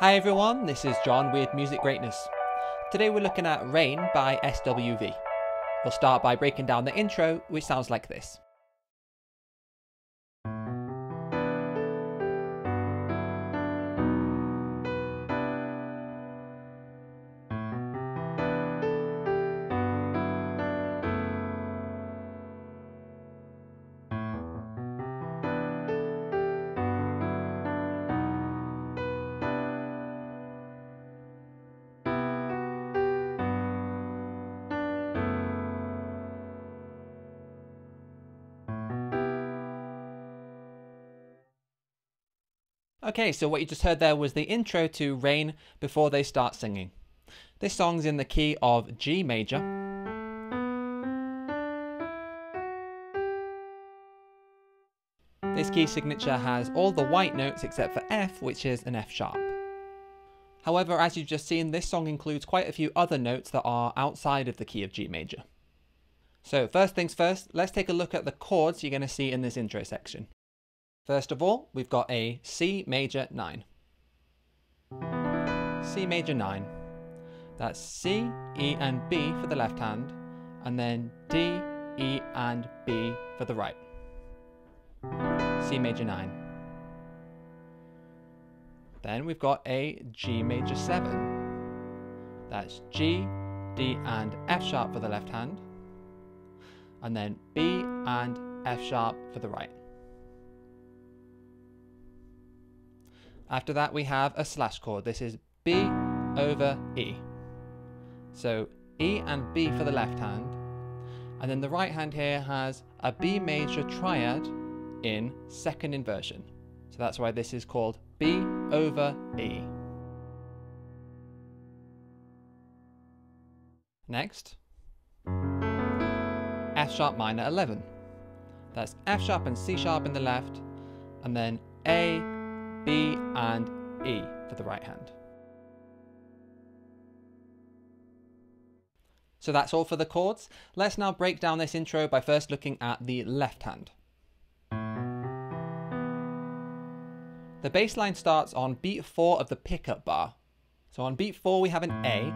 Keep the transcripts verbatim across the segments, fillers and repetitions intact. Hi everyone, this is John with Music Greatness. Today we're looking at Rain by S W V. We'll start by breaking down the intro, which sounds like this. Okay, so what you just heard there was the intro to Rain before they start singing. This song's in the key of G major. This key signature has all the white notes except for F, which is an F sharp. However, as you've just seen, this song includes quite a few other notes that are outside of the key of G major. So first things first, let's take a look at the chords you're going to see in this intro section. First of all, we've got a C major nine. C major nine. That's C, E and B for the left hand, and then D, E and B for the right. C major nine. Then we've got a G major seven. That's G, D and F sharp for the left hand, and then B and F sharp for the right. After that we have a slash chord. This is B over E. So E and B for the left hand, and then the right hand here has a B major triad in second inversion. So that's why this is called B over E. Next, F sharp minor eleven. That's F sharp and C sharp in the left, and then A, B and E for the right hand. So that's all for the chords. Let's now break down this intro by first looking at the left hand. The bass line starts on beat four of the pickup bar. So on beat four we have an A,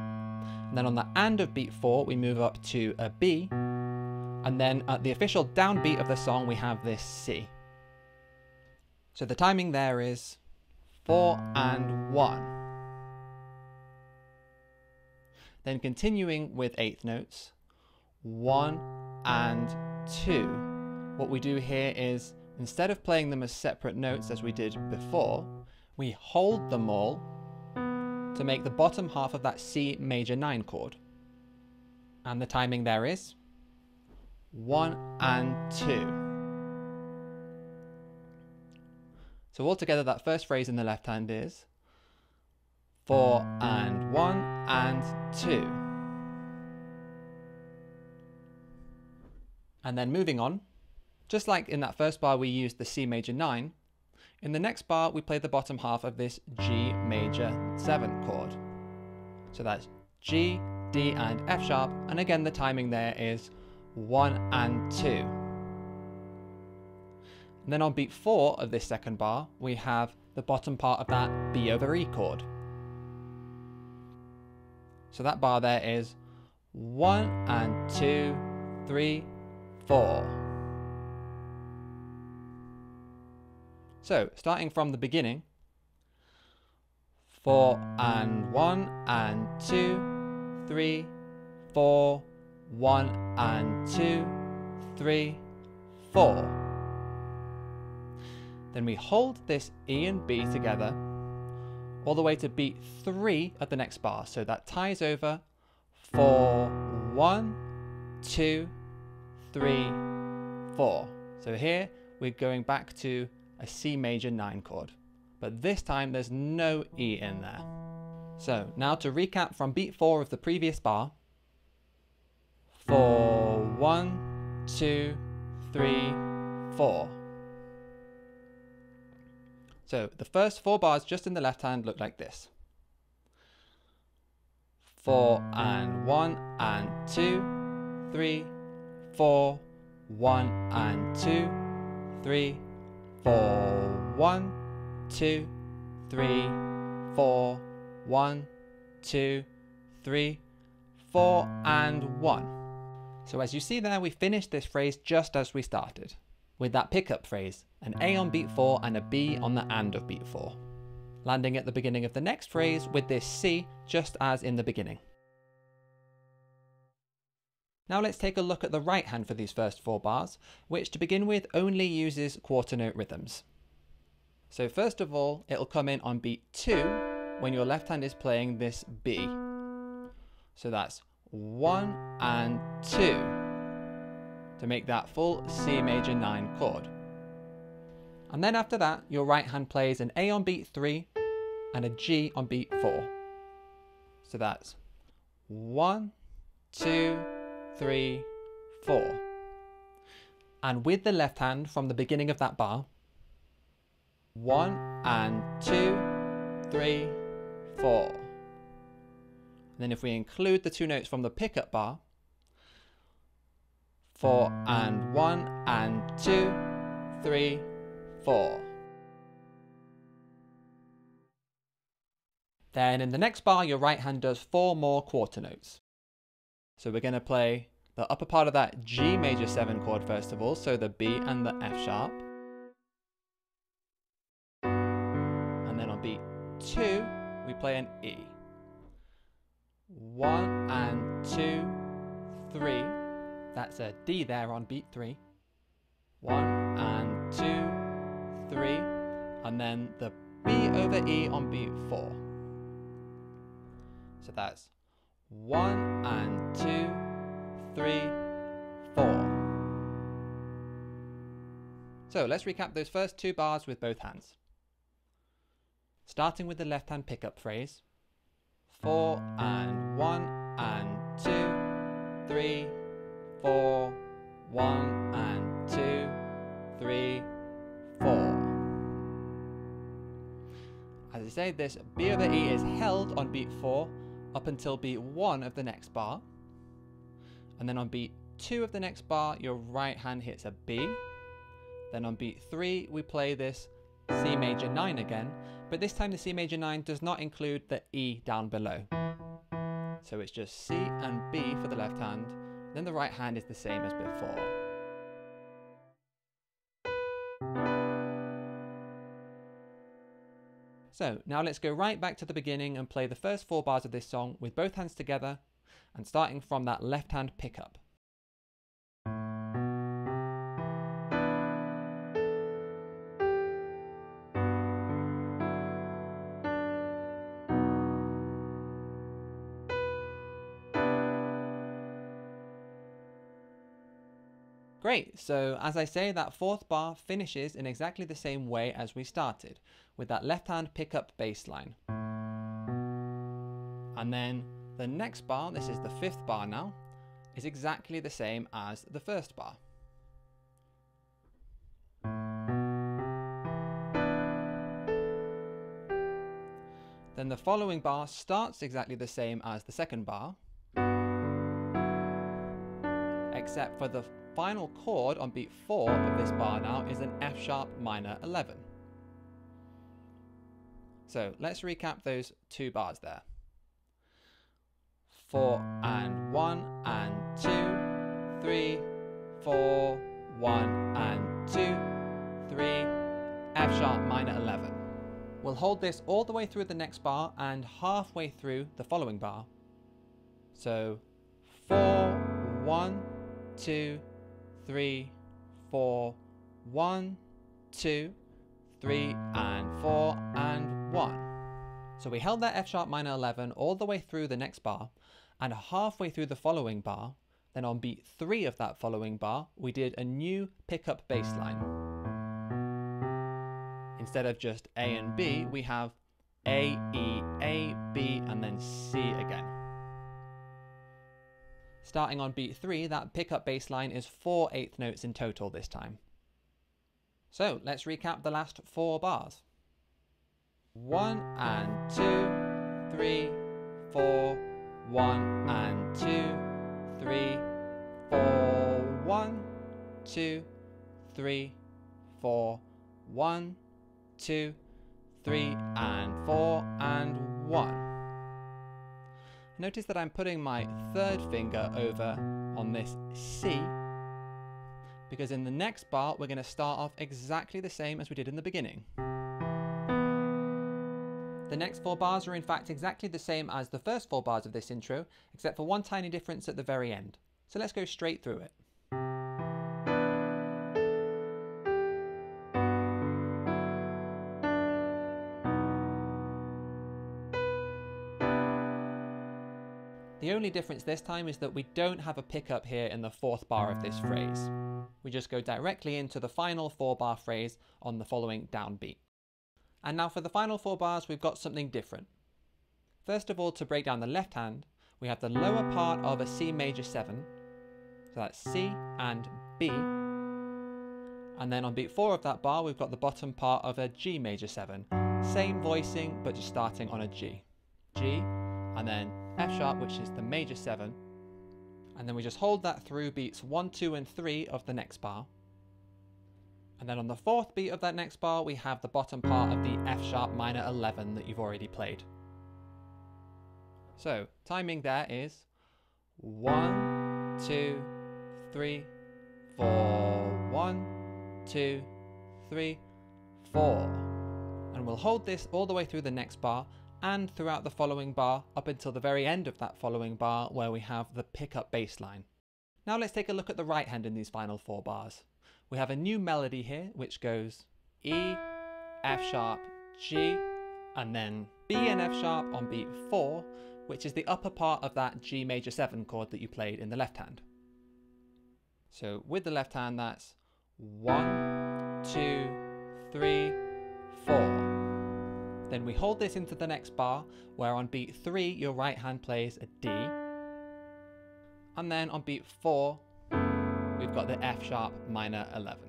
and then on the and of beat four we move up to a B, and then at the official downbeat of the song we have this C. So the timing there is four and one. Then continuing with eighth notes, one and two. What we do here is, instead of playing them as separate notes as we did before, we hold them all to make the bottom half of that C major nine chord. And the timing there is one and two. So altogether, that first phrase in the left hand is four and one and two. And then moving on, just like in that first bar we used the C major nine, in the next bar we play the bottom half of this G major seven chord. So that's G, D and F sharp, and again the timing there is one and two. And then on beat four of this second bar, we have the bottom part of that B over E chord. So that bar there is one and two, three, four. So starting from the beginning, four and one and two, three, four, one and two, three, four. Then we hold this E and B together all the way to beat three at the next bar. So that ties over four, one, two, three, four. So here we're going back to a C major nine chord, but this time there's no E in there. So now to recap from beat four of the previous bar, four, one, two, three, four. So the first four bars just in the left hand look like this. Four and one and two, three, four, one and two, three, four, one, two, three, four, one, two, three, four, and one. So as you see there, we finished this phrase just as we started, with that pickup phrase, an A on beat four and a B on the and of beat four, landing at the beginning of the next phrase with this C, just as in the beginning. Now let's take a look at the right hand for these first four bars, which to begin with only uses quarter note rhythms. So first of all, it'll come in on beat two when your left hand is playing this B. So that's one and two to make that full C major nine chord. And then after that, your right hand plays an A on beat three and a G on beat four. So that's one, two, three, four. And with the left hand from the beginning of that bar, one and two, three, four. And then if we include the two notes from the pickup bar, four and one and two, three, four. Then in the next bar, your right hand does four more quarter notes. So we're going to play the upper part of that G major seven chord first of all, so the B and the F sharp. And then on beat two, we play an E. One and two, three. That's a D there on beat three. One and two, three. And then the B over E on beat four. So that's one and two, three, four. So let's recap those first two bars with both hands. Starting with the left hand pickup phrase, four and one and two, three, four, one and two, three, four. As I say, this B over E is held on beat four up until beat one of the next bar, and then on beat two of the next bar your right hand hits a B. Then on beat three we play this C major nine again, but this time the C major nine does not include the E down below, so it's just C and B for the left hand, then the right hand is the same as before. So now let's go right back to the beginning and play the first four bars of this song with both hands together and starting from that left hand pickup. Great, so as I say, that fourth bar finishes in exactly the same way as we started, with that left hand pickup bass line. And then the next bar, this is the fifth bar now, is exactly the same as the first bar. Then the following bar starts exactly the same as the second bar, except for the final chord on beat four of this bar now is an F sharp minor eleven. So let's recap those two bars there. Four and one and two, three, four, one and two, three, F sharp minor eleven. We'll hold this all the way through the next bar and halfway through the following bar. So four, one, two, three, four, one, two, three, and four, and one. So we held that F sharp minor eleven all the way through the next bar, and halfway through the following bar, then on beat three of that following bar, we did a new pickup bass line. Instead of just A and B, we have A, E, A, B, and then C again. Starting on beat three, that pickup bass line is four eighth notes in total this time. So let's recap the last four bars. One and two, three, four, one and two, three, four, one, two, three, four, one, two, three and four and one. Notice that I'm putting my third finger over on this C, because in the next bar we're going to start off exactly the same as we did in the beginning. The next four bars are in fact exactly the same as the first four bars of this intro, except for one tiny difference at the very end. So let's go straight through it. The only difference this time is that we don't have a pickup here in the fourth bar of this phrase. We just go directly into the final four bar phrase on the following downbeat. And now for the final four bars we've got something different. First of all, to break down the left hand, we have the lower part of a C major seven, so that's C and B, and then on beat four of that bar we've got the bottom part of a G major seven, same voicing but just starting on a G, G, and then F sharp, which is the major seven, and then we just hold that through beats one, two and three of the next bar. And then on the fourth beat of that next bar, we have the bottom part of the F sharp minor eleven that you've already played. So, timing there is one, two, three, four, one, two, three, four. And we'll hold this all the way through the next bar and throughout the following bar up until the very end of that following bar where we have the pickup bass line. Now let's take a look at the right hand in these final four bars. We have a new melody here, which goes E, F sharp, G, and then B and F sharp on beat four, which is the upper part of that G major seven chord that you played in the left hand. So with the left hand, that's one, two, three, four. Then we hold this into the next bar, where on beat three, your right hand plays a D. And then on beat four, we've got the F sharp minor eleven.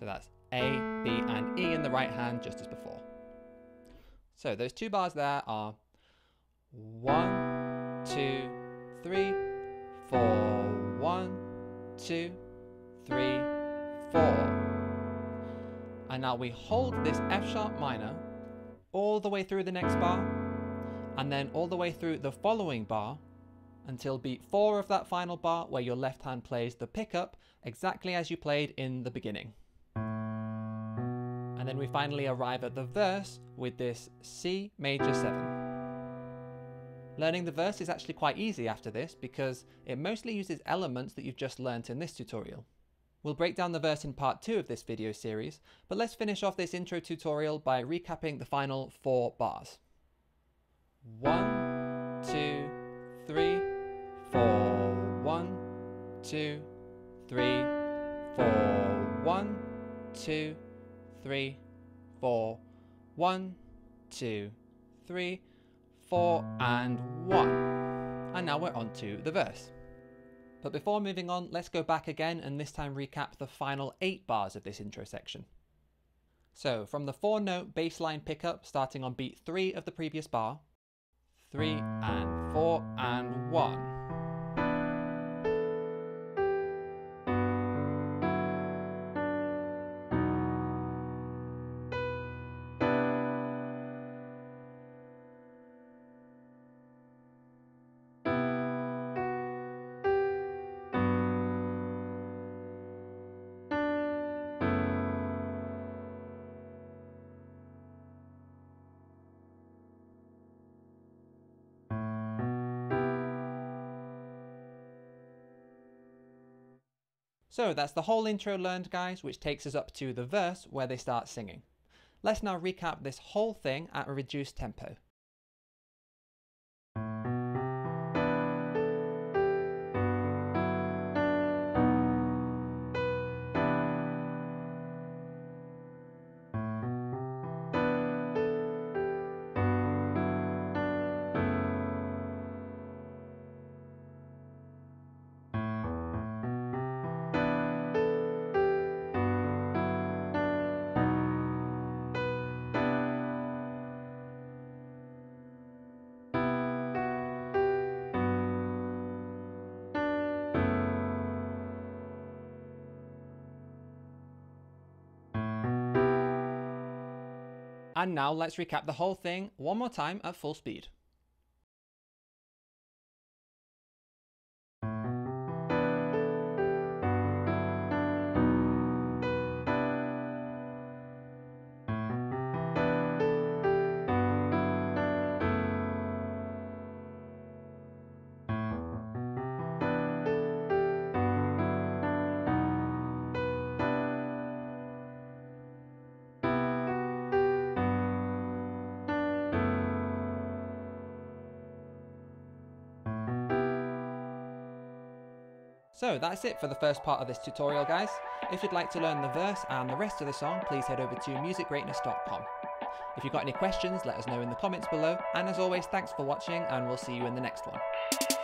So that's A, B and E in the right hand just as before. So those two bars there are one, two, three, four, one, two, three, four. And now we hold this F sharp minor all the way through the next bar and then all the way through the following bar until beat four of that final bar where your left hand plays the pickup exactly as you played in the beginning. And then we finally arrive at the verse with this C major seven. Learning the verse is actually quite easy after this because it mostly uses elements that you've just learnt in this tutorial. We'll break down the verse in part two of this video series, but let's finish off this intro tutorial by recapping the final four bars. One, two, three, four, one, two, three, four, one, two, three, four, one, two, three, four, and one. And now we're on to the verse. But before moving on, let's go back again and this time recap the final eight bars of this intro section. So from the four note bass line pickup starting on beat three of the previous bar, three and four and one. So that's the whole intro learned, guys, which takes us up to the verse where they start singing. Let's now recap this whole thing at a reduced tempo. And now let's recap the whole thing one more time at full speed. So that's it for the first part of this tutorial, guys. If you'd like to learn the verse and the rest of the song, please head over to music greatness dot com. If you've got any questions, let us know in the comments below, and as always, thanks for watching, and we'll see you in the next one.